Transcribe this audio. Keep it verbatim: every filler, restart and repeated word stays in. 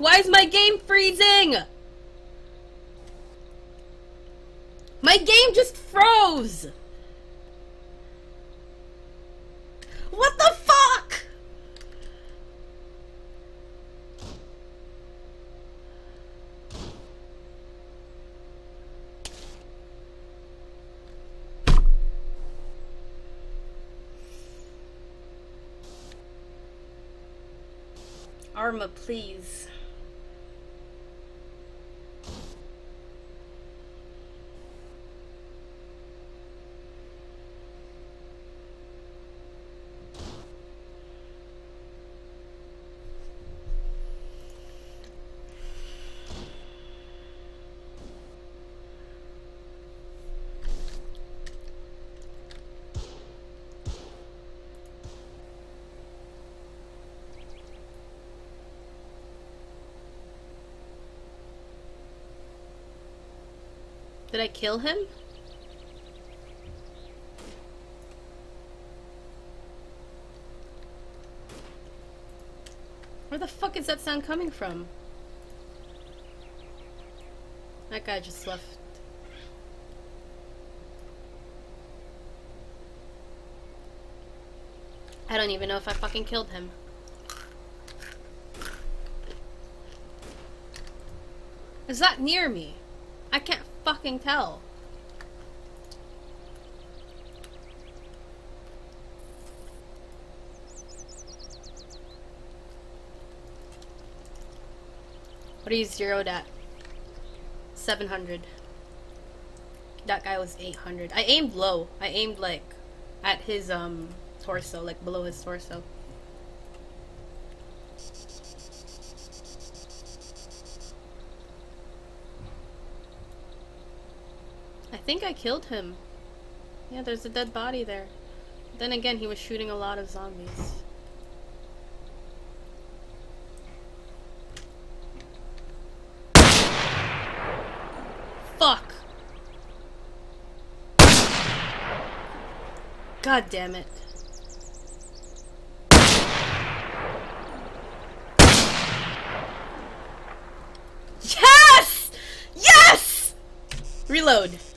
Why is my game freezing? My game just froze! What the fuck?! Arma, please. Did I kill him? Where the fuck is that sound coming from? That guy just left. I don't even know if I fucking killed him. Is that near me? I can't fucking tell. What are you zeroed at? seven hundred. That guy was eight hundred. I aimed low. I aimed like at his um torso, like below his torso. I think I killed him. Yeah, there's a dead body there. Then again, he was shooting a lot of zombies. Fuck! God damn it. Yes! Yes! Reload.